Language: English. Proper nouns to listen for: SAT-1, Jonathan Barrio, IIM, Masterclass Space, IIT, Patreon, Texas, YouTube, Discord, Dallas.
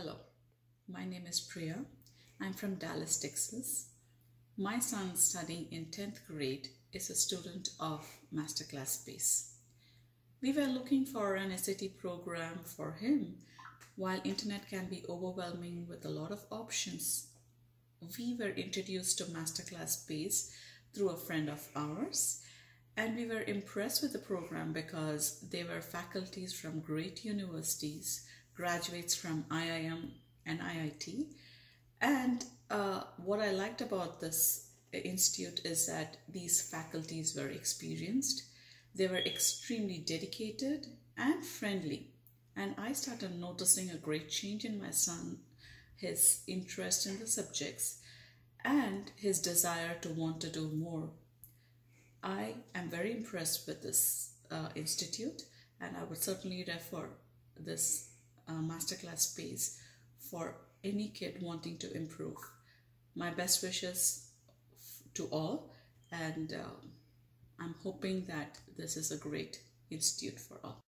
Hello, my name is Priya. I'm from Dallas, Texas. My son studying in 10th grade is a student of Masterclass Space. We were looking for an SAT program for him. While internet can be overwhelming with a lot of options, we were introduced to Masterclass Space through a friend of ours, and we were impressed with the program because they were faculties from great universities, graduates from IIM and IIT. And what I liked about this institute is that these faculties were experienced, they were extremely dedicated and friendly. And I started noticing a great change in my son, his interest in the subjects, and his desire to want to do more. I am very impressed with this institute, and I would certainly refer this Masterclass Space for any kid wanting to improve. My best wishes to all, and I'm hoping that this is a great institute for all.